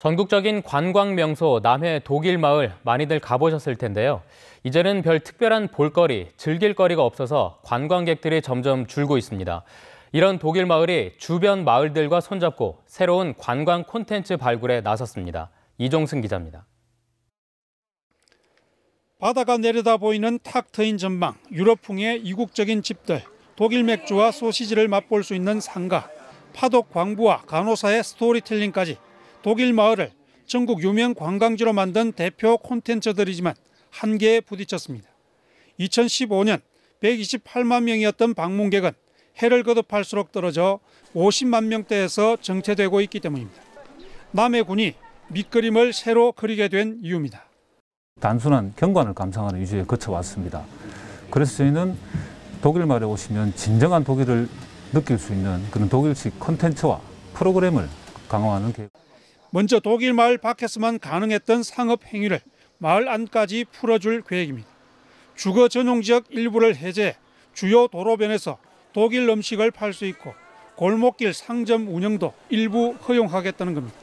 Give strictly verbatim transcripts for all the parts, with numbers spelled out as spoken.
전국적인 관광 명소 남해 독일마을 많이들 가보셨을 텐데요. 이제는 별 특별한 볼거리, 즐길 거리가 없어서 관광객들이 점점 줄고 있습니다. 이런 독일마을이 주변 마을들과 손잡고 새로운 관광 콘텐츠 발굴에 나섰습니다. 이종승 기자입니다. 바다가 내려다 보이는 탁 트인 전망, 유럽풍의 이국적인 집들, 독일 맥주와 소시지를 맛볼 수 있는 상가, 파독 광부와 간호사의 스토리텔링까지 독일 마을을 전국 유명 관광지로 만든 대표 콘텐츠들이지만 한계에 부딪혔습니다. 이천십오 년 백이십팔만 명이었던 방문객은 해를 거듭할수록 떨어져 오십만 명대에서 정체되고 있기 때문입니다. 남해군이 밑그림을 새로 그리게 된 이유입니다. 단순한 경관을 감상하는 위주에 거쳐왔습니다. 그래서 저희는 독일 마을에 오시면 진정한 독일을 느낄 수 있는 그런 독일식 콘텐츠와 프로그램을 강화하는 계획. 먼저 독일 마을 밖에서만 가능했던 상업 행위를 마을 안까지 풀어줄 계획입니다. 주거 전용 지역 일부를 해제해 주요 도로변에서 독일 음식을 팔 수 있고 골목길 상점 운영도 일부 허용하겠다는 겁니다.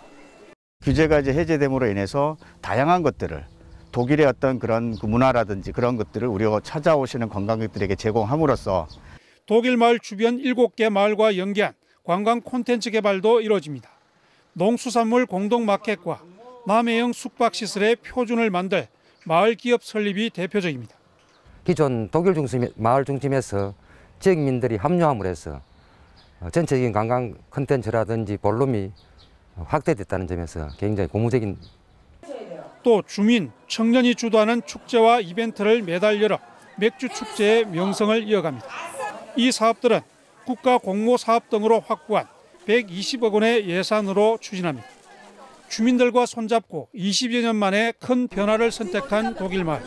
규제가 이제 해제됨으로 인해서 다양한 것들을 독일의 어떤 그런 그 문화라든지 그런 것들을 우리가 찾아오시는 관광객들에게 제공함으로써 독일 마을 주변 일곱 개 마을과 연계한 관광 콘텐츠 개발도 이루어집니다. 농수산물 공동마켓과 남해형 숙박시설의 표준을 만들 마을 기업 설립이 대표적입니다. 기존 독일 중심, 마을 중심에서 지역민들이 합류함으로 해서 전체적인 관광 콘텐츠라든지 볼륨이 확대됐다는 점에서 굉장히 고무적인. 또 주민, 청년이 주도하는 축제와 이벤트를 매달 열어 맥주 축제의 명성을 이어갑니다. 이 사업들은 국가 공모 사업 등으로 확보한 백이십억 원의 예산으로 추진합니다. 주민들과 손잡고 이십여 년 만에 큰 변화를 선택한 독일 마을.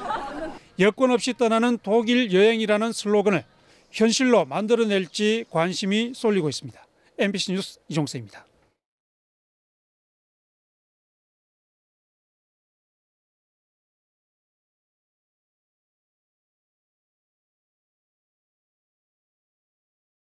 여권 없이 떠나는 독일 여행이라는 슬로건을 현실로 만들어낼지 관심이 쏠리고 있습니다. 엠비씨 뉴스 이종승입니다.